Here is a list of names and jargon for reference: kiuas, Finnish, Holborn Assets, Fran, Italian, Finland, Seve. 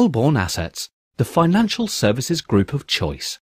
Holborn Assets, the financial services group of choice.